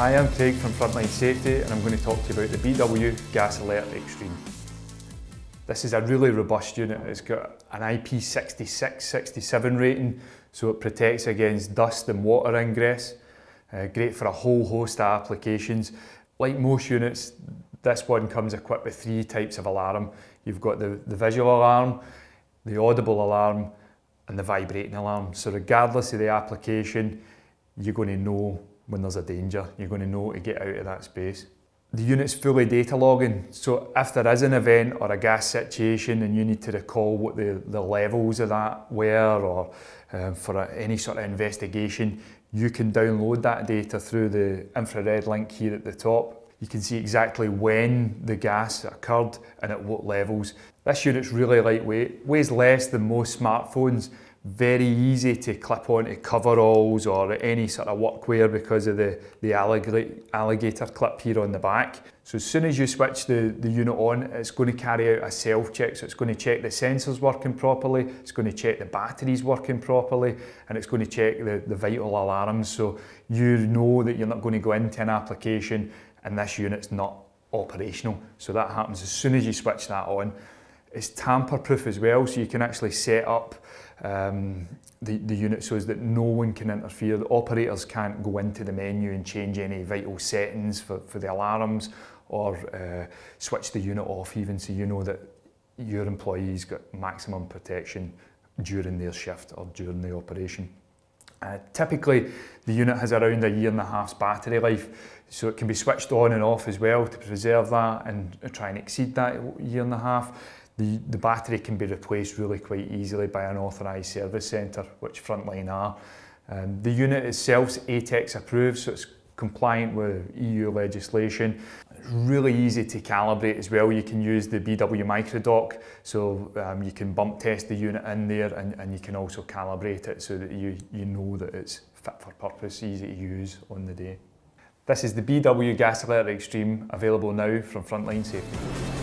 I am Craig from Frontline Safety and I'm going to talk to you about the BW GasAlert Extreme. This is a really robust unit. It's got an IP66-67 rating, so it protects against dust and water ingress. Great for a whole host of applications. Like most units, this one comes equipped with three types of alarm. You've got the visual alarm, the audible alarm, and the vibrating alarm. So regardless of the application, you're going to know when there's a danger. You're going to know to get out of that space. The unit's fully data logging, so if there is an event or a gas situation and you need to recall what the levels of that were, or for any sort of investigation, you can download that data through the infrared link here at the top. You can see exactly when the gas occurred and at what levels. This unit's really lightweight, weighs less than most smartphones, very easy to clip onto coveralls or any sort of workwear because of the alligator clip here on the back. So as soon as you switch the unit on, it's going to carry out a self-check. So it's going to check the sensors working properly, it's going to check the batteries working properly, and it's going to check the vital alarms. So you know that you're not going to go into an application and this unit's not operational. So that happens as soon as you switch that on. It's tamper-proof as well, so you can actually set up the unit so that no one can interfere. The operators can't go into the menu and change any vital settings for the alarms, or switch the unit off even, so you know that your employees got maximum protection during their shift or during the operation. Typically, the unit has around 1.5 years battery life, so it can be switched on and off as well to preserve that and try and exceed that 1.5 years. The battery can be replaced really quite easily by an authorised service centre, which Frontline are. The unit itself's ATEX approved, so it's compliant with EU legislation. It's really easy to calibrate as well. You can use the BW MicroDock, so you can bump test the unit in there, and you can also calibrate it so that you know that it's fit for purpose, easy to use on the day. This is the BW GasAlert Extreme, available now from Frontline Safety.